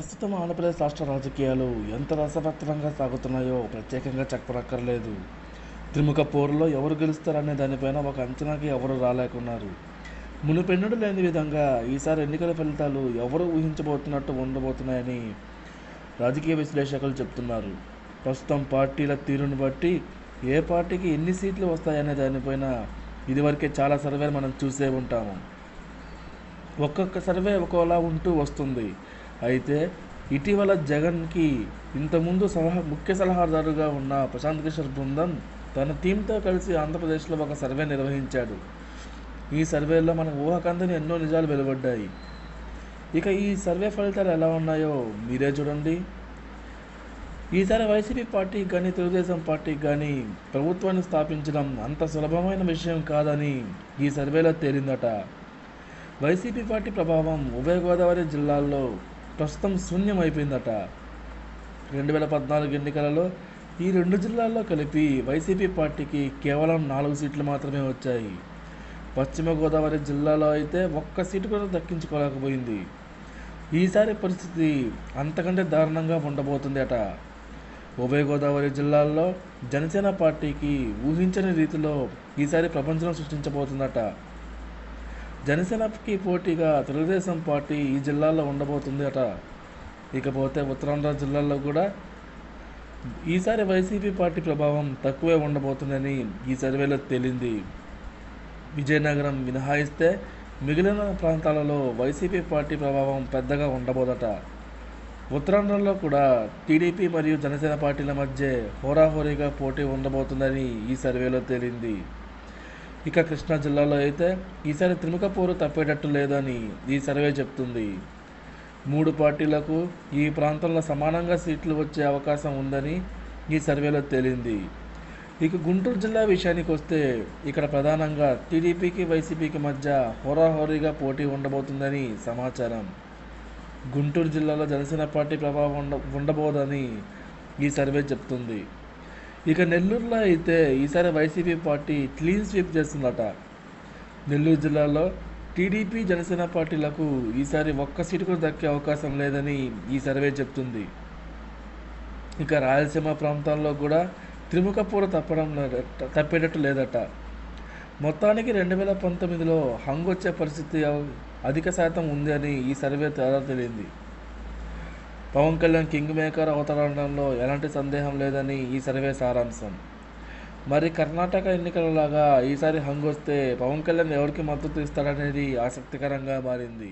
ప్రస్తుతం ఆంధ్రప్రదేశ్ రాష్ట్ర రాజకీయాలు ఎంత రసవత్తరంగా సాగుతున్నాయో ప్రత్యేకంగా చెప్పనక్కర్లేదు. త్రిముఖ పోరులో ఎవరు గెలుస్తారనే దానిపైన ఒక అంచనాకి ఎవరు రాలేకున్నారు. మునుపెన్నడు లేని విధంగా ఈసారి ఎన్నికల ఫలితాలు ఎవరు ఊహించబోతున్నట్టు ఉండబోతున్నాయని రాజకీయ విశ్లేషకులు చెప్తున్నారు. ప్రస్తుతం పార్టీల తీరును బట్టి ఏ పార్టీకి ఎన్ని సీట్లు వస్తాయనే దానిపైన ఇదివరకే చాలా సర్వేలు మనం చూసే ఉంటాము. ఒక్కొక్క సర్వే ఒక్కోలా ఉంటూ వస్తుంది. అయితే ఇటీవల జగన్కి ఇంతకుముందు ముఖ్య సలహాదారుగా ఉన్న ప్రశాంత్ కిషోర్ బృందం తన టీంతో కలిసి ఆంధ్రప్రదేశ్లో ఒక సర్వే నిర్వహించాడు. ఈ సర్వేలో మనకు ఊహకందని ఎన్నో నిజాలు వెలువడ్డాయి. ఇక ఈ సర్వే ఫలితాలు ఎలా ఉన్నాయో మీరే చూడండి. ఈసారి వైసీపీ పార్టీకి కానీ తెలుగుదేశం పార్టీకి కానీ ప్రభుత్వాన్ని స్థాపించడం అంత సులభమైన విషయం కాదని ఈ సర్వేలో తేలిందట. వైసీపీ పార్టీ ప్రభావం ఉభయ గోదావరి జిల్లాల్లో ప్రస్తుతం శూన్యమైపోయిందట. 2014 ఎన్నికలలో ఈ రెండు జిల్లాల్లో కలిపి వైసీపీ పార్టీకి కేవలం 4 సీట్లు మాత్రమే వచ్చాయి. పశ్చిమ గోదావరి జిల్లాలో అయితే ఒక్క సీటు కూడా దక్కించుకోలేకపోయింది. ఈసారి పరిస్థితి అంతకంటే దారుణంగా ఉండబోతుంది అట. ఉభయ గోదావరి జిల్లాల్లో జనసేన పార్టీకి ఊహించని రీతిలో ఈసారి ప్రపంచం సృష్టించబోతుందట. జనసేనకి పోటీగా తెలుగుదేశం పార్టీ ఈ జిల్లాల్లో ఉండబోతుంది అట. ఇకపోతే ఉత్తరాంధ్ర జిల్లాల్లో కూడా ఈసారి వైసీపీ పార్టీ ప్రభావం తక్కువే ఉండబోతుందని ఈ సర్వేలో తేలింది. విజయనగరం మినహాయిస్తే మిగిలిన ప్రాంతాలలో వైసీపీ పార్టీ ప్రభావం పెద్దగా ఉండబోదట. ఉత్తరాంధ్రలో కూడా టీడీపీ మరియు జనసేన పార్టీల మధ్య హోరాహోరీగా పోటీ ఉండబోతుందని ఈ సర్వేలో తేలింది. ఇక కృష్ణా జిల్లాలో అయితే ఈసారి త్రిముఖ పోరు తప్పేటట్టు లేదని ఈ సర్వే చెప్తుంది. 3 పార్టీలకు ఈ ప్రాంతంలో సమానంగా సీట్లు వచ్చే అవకాశం ఉందని ఈ సర్వేలో తేలింది. ఇక గుంటూరు జిల్లా విషయానికి వస్తే ఇక్కడ ప్రధానంగా టీడీపీకి వైసీపీకి మధ్య హోరాహోరీగా పోటీ ఉండబోతుందని సమాచారం. గుంటూరు జిల్లాలో జనసేన పార్టీ ప్రభావం ఉండబోదని ఈ సర్వే చెప్తుంది. ఇక నెల్లూరులో అయితే ఈసారి వైసీపీ పార్టీ క్లీన్ స్వీప్ చేస్తుందట. నెల్లూరు జిల్లాలో టీడీపీ జనసేన పార్టీలకు ఈసారి ఒక్క సీటు కూడా దక్కే అవకాశం లేదని ఈ సర్వే చెప్తుంది. ఇక రాయలసీమ ప్రాంతాల్లో కూడా త్రిముఖ పోరు తప్పేటట్టు లేదట. మొత్తానికి 2019లో హంగొచ్చే పరిస్థితి అధిక శాతం ఉంది అని ఈ సర్వే తేడా తెలియంది. పవన్ కళ్యాణ్ కింగ్ మేకర్ అవతరణంలో ఎలాంటి సందేహం లేదని ఈ సర్వే సారాంశం. మరి కర్ణాటక ఎన్నికలలాగా ఈసారి హంగొస్తే పవన్ కళ్యాణ్ ఎవరికి మద్దతు ఇస్తారనేది ఆసక్తికరంగా మారింది.